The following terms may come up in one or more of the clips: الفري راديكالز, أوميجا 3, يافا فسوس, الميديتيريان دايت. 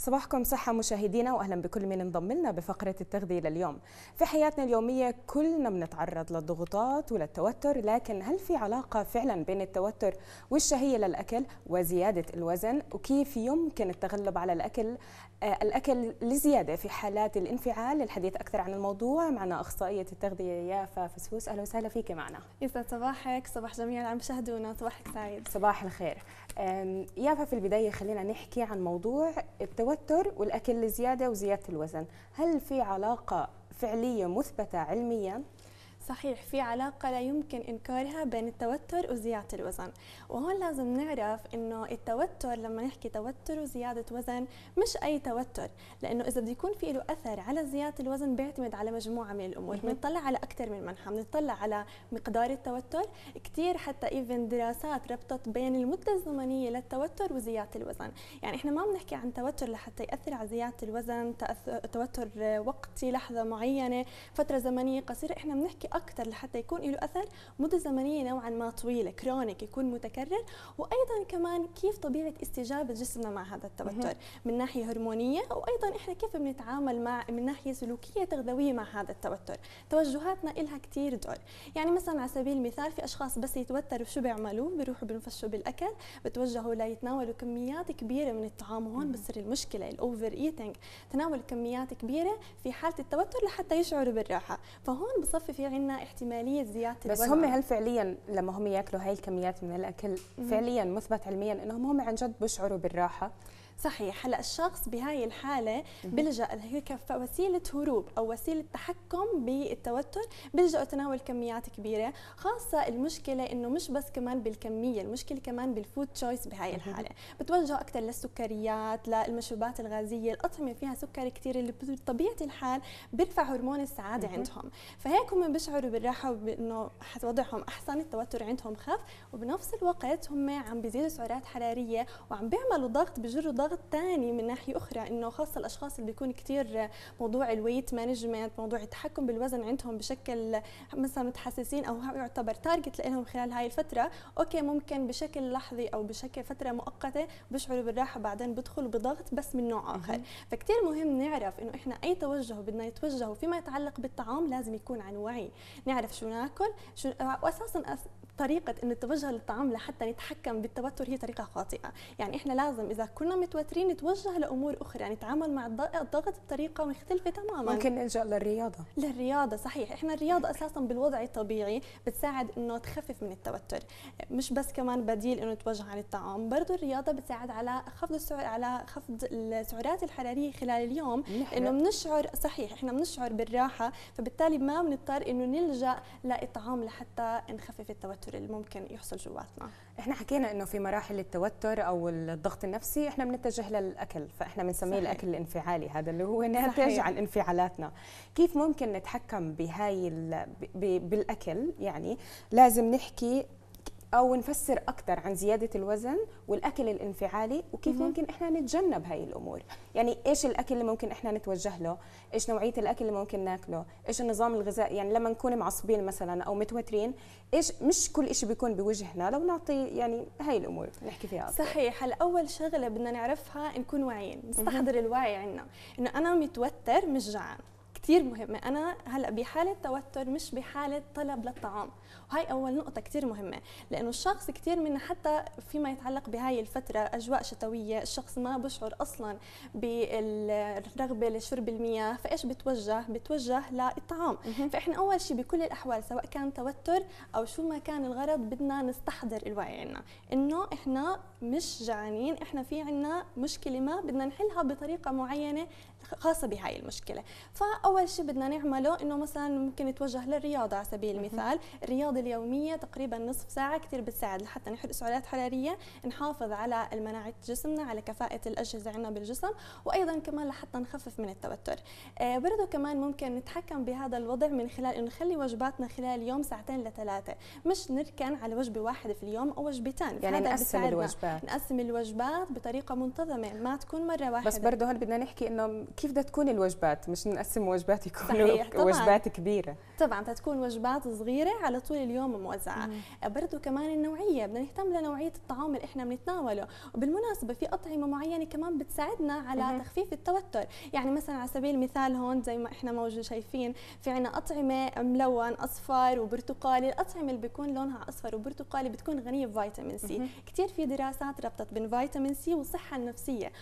صباحكم صحة مشاهدينا، واهلا بكل من انضم لنا بفقرة التغذية لليوم. في حياتنا اليومية كلنا بنتعرض للضغوطات وللتوتر، لكن هل في علاقة فعلا بين التوتر والشهية للأكل وزيادة الوزن؟ وكيف يمكن التغلب على الأكل لزيادة في حالات الانفعال؟ للحديث أكثر عن الموضوع معنا أخصائية التغذية يافا فسوس. أهلا وسهلا فيك معنا. يسعد صباحك، صباح جميعا عم يشاهدونا، صباحك سعيد. صباح الخير يافا. في البداية خلينا نحكي عن موضوع التوتر والأكل لزيادة وزيادة الوزن. هل في علاقة فعلية مثبتة علميا؟ صحيح، في علاقة لا يمكن إنكارها بين التوتر وزيادة الوزن، وهون لازم نعرف إنه التوتر، لما نحكي توتر وزيادة وزن، مش أي توتر، لأنه إذا بده يكون في له أثر على زيادة الوزن بيعتمد على مجموعة من الأمور، بنطلع على أكثر من منحة، بنطلع على مقدار التوتر، كثير حتى إيفن دراسات ربطت بين المدة الزمنية للتوتر وزيادة الوزن، يعني إحنا ما بنحكي عن توتر لحتى يأثر على زيادة الوزن، توتر وقتي لحظة معينة فترة زمنية قصيرة، إحنا بنحكي أكثر لحتى يكون له أثر مدة زمنية نوعا ما طويلة، كرونيك، يكون متكرر، وأيضا كمان كيف طبيعة استجابة جسمنا مع هذا التوتر من ناحية هرمونية، وأيضا إحنا كيف بنتعامل مع من ناحية سلوكية تغذوية مع هذا التوتر، توجهاتنا إلها كثير دور، يعني مثلا على سبيل المثال في أشخاص بس يتوتروا شو بيعملوا؟ بيروحوا بينفشوا بالأكل، بتوجهوا ليتناولوا كميات كبيرة من الطعام، وهون بتصير المشكلة الأوفر إيتينج، تناول كميات كبيرة في حالة التوتر لحتى يشعروا بالراحة، فهون بصفي في عندنا احتمالية زيادة الوزن. بس هم هل فعليا لما هم ياكلوا هاي الكميات من الأكل فعليا مثبت علميا أنهم هم عن جد بيشعروا بالراحة؟ صحيح. هلا الشخص بهاي الحالة بلجأ هيك وسيلة هروب أو وسيلة تحكم بالتوتر، بلجأوا تناول كميات كبيرة، خاصة المشكلة إنه مش بس كمان بالكمية، المشكلة كمان بالفود تشويس بهاي الحالة، بتوجهوا أكثر للسكريات، للمشروبات الغازية، الأطعمة فيها سكر كثير اللي بطبيعة الحال بيرفع هرمون السعادة عندهم، فهيك هم بيشعروا بالراحة وإنه وضعهم أحسن، التوتر عندهم خف، وبنفس الوقت هم عم بيزيدوا سعرات حرارية وعم بيعملوا ضغط، بجروا ضغط ثاني من ناحيه اخرى، انه خاصه الاشخاص اللي بيكون كثير موضوع الويت مانجمنت، موضوع التحكم بالوزن عندهم بشكل مثلا متحسسين او يعتبر تارجت لهم خلال هاي الفتره، اوكي ممكن بشكل لحظي او بشكل فتره مؤقته بيشعروا بالراحه، بعدين بيدخلوا بضغط بس من نوع اخر، فكثير مهم نعرف انه احنا اي توجه بدنا نتوجهه فيما يتعلق بالطعام لازم يكون عن وعي، نعرف شو ناكل، واساسا طريقه انه التوجه للطعام لحتى نتحكم بالتوتر هي طريقه خاطئه، يعني احنا لازم اذا كنا متوترين نتوجه لامور اخرى، يعني نتعامل مع الضغط بطريقه مختلفه تماما. ممكن نلجا للرياضه. صحيح، احنا الرياضه اساسا بالوضع الطبيعي بتساعد انه تخفف من التوتر، مش بس كمان بديل انه نتوجه عن الطعام، برضه الرياضه بتساعد على خفض السعرات الحراريه خلال اليوم، انه بنشعر صحيح احنا بنشعر بالراحه، فبالتالي ما بنضطر انه نلجا للطعام لحتى نخفف التوتر اللي ممكن يحصل جواتنا. احنا حكينا انه في مراحل التوتر او الضغط النفسي احنا نتجه للأكل، فإحنا بنسميه الأكل الانفعالي، هذا اللي هو ناتج عن انفعالاتنا. كيف ممكن نتحكم بالأكل؟ يعني لازم نحكي أو نفسر أكثر عن زيادة الوزن والأكل الانفعالي، وكيف ممكن إحنا نتجنب هاي الأمور. يعني إيش الأكل اللي ممكن إحنا نتوجه له، إيش نوعية الأكل اللي ممكن ناكله، إيش النظام الغذائي، يعني لما نكون معصبين مثلا أو متوترين، إيش مش كل شيء بيكون بوجهنا، لو نعطي يعني هاي الأمور نحكي فيها أكثر. صحيح. هلا أول شغلة بدنا نعرفها نكون واعيين، نستحضر الوعي عندنا، إنه أنا متوتر مش جعان، كثير مهمة، أنا هلأ بحالة توتر مش بحالة طلب للطعام، وهي أول نقطة كثير مهمة، لأنه الشخص كثير منا حتى فيما يتعلق بهاي الفترة أجواء شتوية، الشخص ما بشعر أصلاً بالرغبة لشرب المياه، فإيش بتوجه للطعام، فإحنا أول شيء بكل الأحوال سواء كان توتر أو شو ما كان الغرض بدنا نستحضر الوعي عنا، إنه إحنا مش جعانين، إحنا في عنا مشكلة ما بدنا نحلها بطريقة معينة خاصة بهاي المشكلة، فأول شيء بدنا نعمله إنه مثلا ممكن نتوجه للرياضة على سبيل المثال، الرياضة اليومية تقريبا نصف ساعة كثير بتساعد لحتى نحرق سعرات حرارية، نحافظ على مناعة جسمنا، على كفاءة الأجهزة عندنا بالجسم، وأيضا كمان لحتى نخفف من التوتر. برضه كمان ممكن نتحكم بهذا الوضع من خلال إنه نخلي وجباتنا خلال اليوم 2 ل 3، مش نركن على وجبة واحدة في اليوم أو وجبتين، يعني نقسم الوجبات بطريقة منتظمة، ما تكون مرة واحدة. بس برضه هون بدنا نحكي إنه كيف بدها تكون الوجبات، مش نقسم الوجبات يكونوا وجبات كبيره. طبعا تكون وجبات صغيره على طول اليوم موزعه. برضه كمان النوعيه، بدنا نهتم لنوعيه الطعام اللي احنا بنتناوله. وبالمناسبه في اطعمه معينه كمان بتساعدنا على تخفيف التوتر، يعني مثلا على سبيل المثال هون زي ما احنا موجود شايفين في عنا اطعمه ملون اصفر وبرتقالي. الاطعمه اللي بيكون لونها اصفر وبرتقالي بتكون غنيه بفيتامين سي. كثير في دراسات ربطت بين فيتامين سي والصحه النفسيه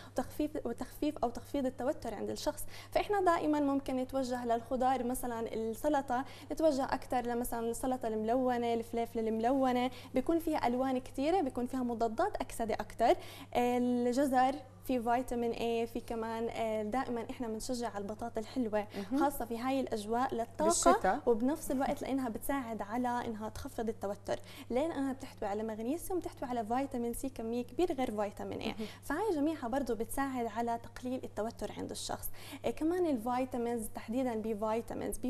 وتخفيف او تخفيض التوتر عند الشخص. فاحنا دائما ممكن نتوجه للخضار، مثلا السلطه نتوجه اكثر لمثلا السلطه الملونه، الفلافل الملونه بيكون فيها الوان كثيره، بيكون فيها مضادات اكسده اكثر. الجزر في فيتامين اي، في كمان دائما احنا بنشجع على البطاطا الحلوه خاصه في هاي الاجواء للطاقه، وبنفس الوقت لانها بتساعد على انها تخفض التوتر، لانها بتحتوي على مغنيسيوم، بتحتوي على فيتامين سي كميه كبيره غير فيتامين اي، فهاي جميعها برضه بتساعد على تقليل التوتر عند الشخص. كمان الفيتامينز تحديدا بي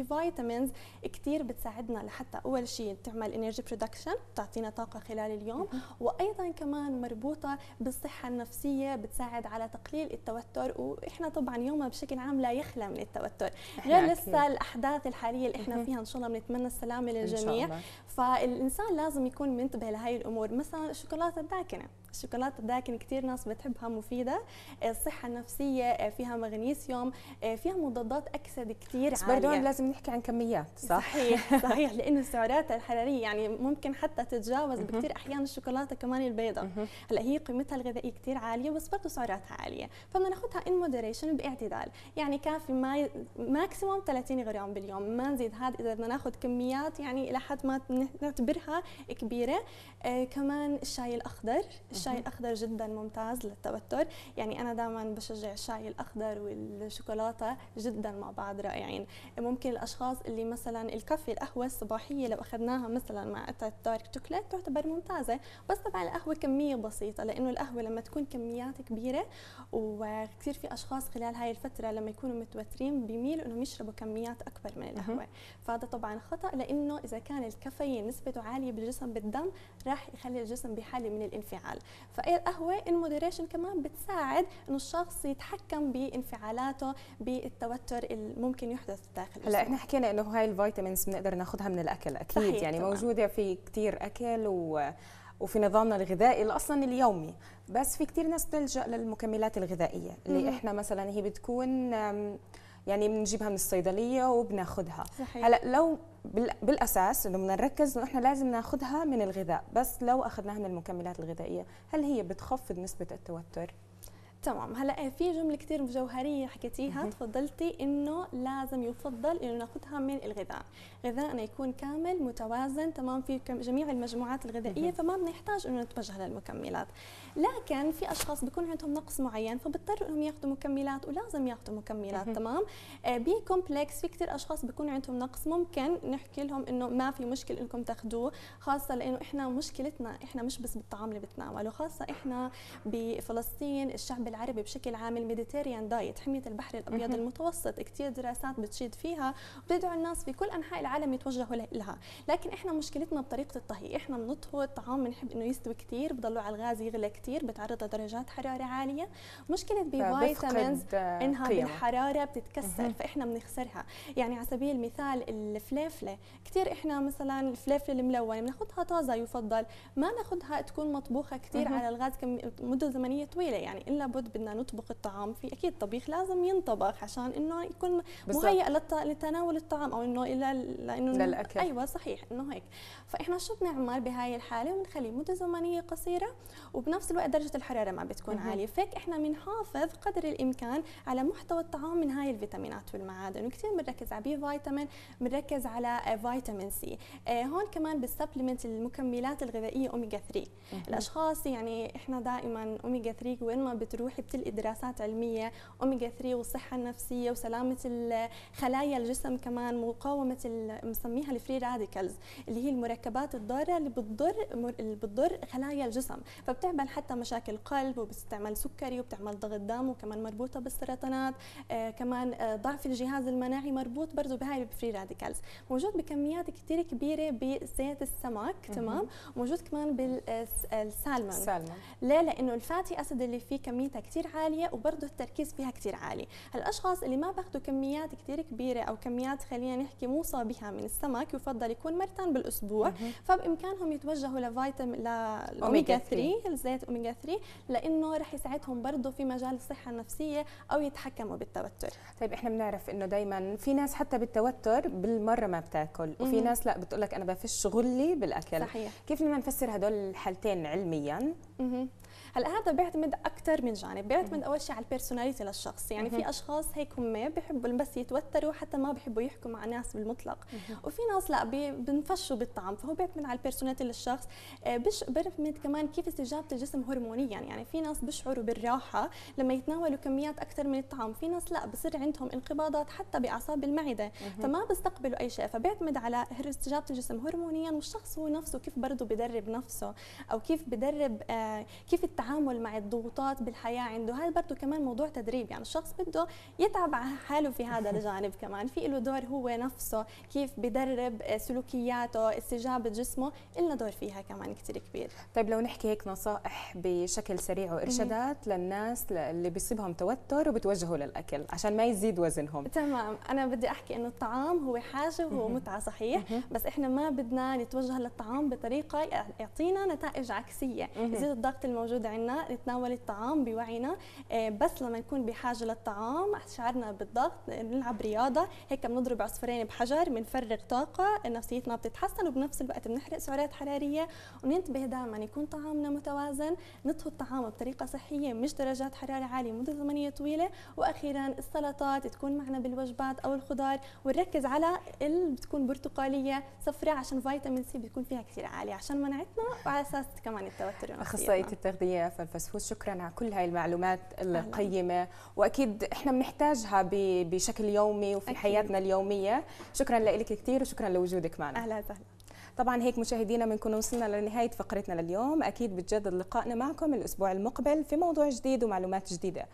فيتامينز كثير بتساعدنا لحتى اول شيء تعمل انرجي برودكشن، بتعطينا طاقه خلال اليوم، وايضا كمان مربوطه بالصحه النفسيه، بتساعد على تقليل التوتر. واحنا طبعا يومنا بشكل عام لا يخلى من التوتر، غير لسه الاحداث الحاليه اللي احنا فيها ان شاء الله بنتمنى السلامه للجميع، فالانسان لازم يكون منتبه لهي الامور. مثلا الشوكولاته الداكنه كثير ناس بتحبها، مفيده، الصحه النفسيه فيها مغنيسيوم، فيها مضادات اكسده كثير عاليه. بس برضه لازم نحكي عن كميات، صح؟ صحيح لانه سعراتها الحراريه يعني ممكن حتى تتجاوز بكثير احيان الشوكولاته كمان البيضاء. هلا هي قيمتها الغذائيه كثير عاليه بس برضه سعراتها عاليه، فبدنا ناخذها ان مودريشن، باعتدال، يعني كافي ما ماكسيموم 30 غرام باليوم، ما نزيد هذا اذا بدنا ناخذ كميات يعني لحد ما نعتبرها كبيره. كمان الشاي الاخضر، الشاي الاخضر جدا ممتاز للتوتر، يعني انا دائما بشجع الشاي الاخضر والشوكولاته جدا مع بعض رائعين. ممكن الاشخاص اللي مثلا الكافي، القهوه الصباحيه لو اخذناها مثلا مع دارك شوكليت تعتبر ممتازه، بس طبعا القهوه كميه بسيطه، لانه القهوه لما تكون كميات كبيره، وكثير في اشخاص خلال هاي الفتره لما يكونوا متوترين بيميلوا انهم يشربوا كميات اكبر من القهوه، فهذا طبعا خطا، لانه اذا كان الكافيين نسبته عاليه بالجسم بالدم راح يخلي الجسم بحاله من الانفعال. فالقهوه ان مودريشن كمان بتساعد انه الشخص يتحكم بانفعالاته بالتوتر اللي ممكن يحدث داخل. هلا احنا حكينا انه هاي الفيتامينز بنقدر ناخذها من الاكل اكيد، يعني طبعاً موجوده في كثير اكل وفي نظامنا الغذائي اصلا اليومي، بس في كثير ناس بتلجأ للمكملات الغذائيه اللي احنا مثلا هي بتكون يعني بنجيبها من الصيدليه وبناخذها. هلا لو بالاساس انه بدنا نركز انه احنا لازم ناخذها من الغذاء، بس لو اخذناها من المكملات الغذائيه هل هي بتخفض نسبه التوتر؟ تمام. هلا في جمله كثير جوهريه حكيتيها، تفضلتي، انه لازم يفضل انه ناخذها من الغذاء، غذائنا يكون كامل متوازن، تمام، في جميع المجموعات الغذائيه، فما بنحتاج انه نتوجه للمكملات. لكن في اشخاص بيكون عندهم نقص معين فبضطروا انهم ياخذوا مكملات، ولازم ياخذوا مكملات، تمام. بي كومبلكس، في كثير اشخاص بيكون عندهم نقص، ممكن نحكي لهم انه ما في مشكل انكم تاخذوه، خاصه لانه احنا مشكلتنا احنا مش بس بالطعام اللي بنتناوله، خاصه احنا بفلسطين الشعب العربي بشكل عام، الميديتيريان دايت، حمية البحر الأبيض المتوسط، كثير دراسات بتشيد فيها وبتدعو الناس في كل أنحاء العالم يتوجهوا لها. لكن إحنا مشكلتنا بطريقة الطهي، إحنا بنطهو الطعام بنحب إنه يستوي كثير، بضلوا على الغاز يغلى كثير، بتعرض لدرجات حرارة عالية. مشكلة بفيتامينز إنها بالحرارة بتتكسر، فإحنا بنخسرها. يعني على سبيل المثال الفلافلة، كثير إحنا مثلا الفلافلة الملونة بناخذها طازة، يفضل ما ناخذها تكون مطبوخة كثير على الغاز مدة زمنية طويلة، يعني إلا بدنا نطبخ الطعام، في اكيد طبيخ لازم ينطبخ عشان انه يكون مهيئ لتناول الطعام، او انه للاكل. ايوه صحيح، انه هيك. فاحنا شو بنعمل بهاي الحاله؟ بنخليه مده زمنيه قصيره، وبنفس الوقت درجه الحراره ما بتكون عاليه، فهيك احنا بنحافظ قدر الامكان على محتوى الطعام من هاي الفيتامينات والمعادن. وكثير بنركز على بي فيتامين، بنركز على فيتامين سي. هون كمان بالسبلمنت، المكملات الغذائيه اوميجا 3، الاشخاص يعني احنا دائما اوميجا 3 وين ما بتروحي بتلقي دراسات علميه، اوميجا 3 والصحه النفسيه وسلامه خلايا الجسم، كمان مقاومه بنسميها الفري راديكالز اللي هي المركبات الضاره اللي بتضر خلايا الجسم، فبتعمل حتى مشاكل قلب، وبتستعمل سكري، وبتعمل ضغط دم، وكمان مربوطه بالسرطانات. كمان ضعف الجهاز المناعي مربوط برضه بهاي الفري راديكالز، موجود بكميات كثير كبيره بزيت السمك، تمام، موجود كمان بالسالمون. ليه؟ لانه الفاتي اسيد اللي فيه كمية كمياتها كتير عاليه وبرضه التركيز فيها كتير عالي. الاشخاص اللي ما باخذوا كميات كتير كبيره او كميات خلينا نحكي مو صابها من السمك يفضل يكون مرتين بالاسبوع، فبامكانهم يتوجهوا لفيتامين الاوميجا 3 زيت اوميجا 3 لانه رح يساعدهم برضه في مجال الصحه النفسيه او يتحكموا بالتوتر. طيب احنا بنعرف انه دائما في ناس حتى بالتوتر بالمره ما بتاكل وفي ناس لا بتقول لك انا بفش غلي بالاكل. صحيح. كيف بدنا نفسر هدول الحالتين علميا؟ هلا هذا بيعتمد اكثر من جانب، بيعتمد اول شيء على البيرسوناليتي للشخص، يعني في اشخاص هيك هم بحبوا بس يتوتروا حتى ما بحبوا يحكوا مع ناس بالمطلق، وفي ناس لا بنفشوا بالطعم، فهو بيعتمد على البيرسوناليتي للشخص. بيعتمد كمان كيف استجابه الجسم هرمونيا، يعني في ناس بيشعروا بالراحه لما يتناولوا كميات اكثر من الطعام، في ناس لا بصير عندهم انقباضات حتى باعصاب المعده فما بيستقبلوا اي شيء، فبيعتمد على استجابه الجسم هرمونيا والشخص هو نفسه كيف برضه بدرب نفسه او كيف بدرب كيف التعامل مع الضغوطات بالحياه عنده. هذا برضه كمان موضوع تدريب، يعني الشخص بده يتعب على حاله في هذا الجانب، كمان في له دور هو نفسه كيف بدرب سلوكياته، استجابه جسمه لنا دور فيها كمان كثير كبير. طيب لو نحكي هيك نصائح بشكل سريع وارشادات للناس اللي بيصيبهم توتر وبتوجهوا للاكل عشان ما يزيد وزنهم. تمام، انا بدي احكي انه الطعام هو حاجه وهو متعه صحيح، بس احنا ما بدنا نتوجه للطعام بطريقه يعطينا نتائج عكسيه، يزيد الضغط الموجود عندنا، نتناول الطعام بوعينا، بس لما نكون بحاجه للطعام شعرنا بالضغط، بنلعب رياضه، هيك بنضرب عصفورين بحجر، بنفرغ طاقه، نفسيتنا بتتحسن وبنفس الوقت بنحرق سعرات حراريه، وننتبه دائما يكون طعامنا متوازن، نطهو الطعام بطريقه صحيه، مش درجات حراره عاليه مده زمنيه طويله، واخيرا السلطات تكون معنا بالوجبات او الخضار، ونركز على اللي بتكون برتقاليه صفراء عشان فيتامين سي بتكون فيها كثير عاليه عشان مناعتنا وعلى اساس كمان التوتر. اخصائيه التغذيه يافا فسوس، شكرا على كل هاي المعلومات القيمه واكيد احنا بنحتاجها بشكل يومي وفي حياتنا اليوميه. شكرا لك كثير وشكرا لوجودك معنا. اهلا وسهلا. طبعا هيك مشاهدينا بنكون وصلنا لنهايه فقرتنا لليوم، اكيد بتجدد لقائنا معكم الاسبوع المقبل في موضوع جديد ومعلومات جديده.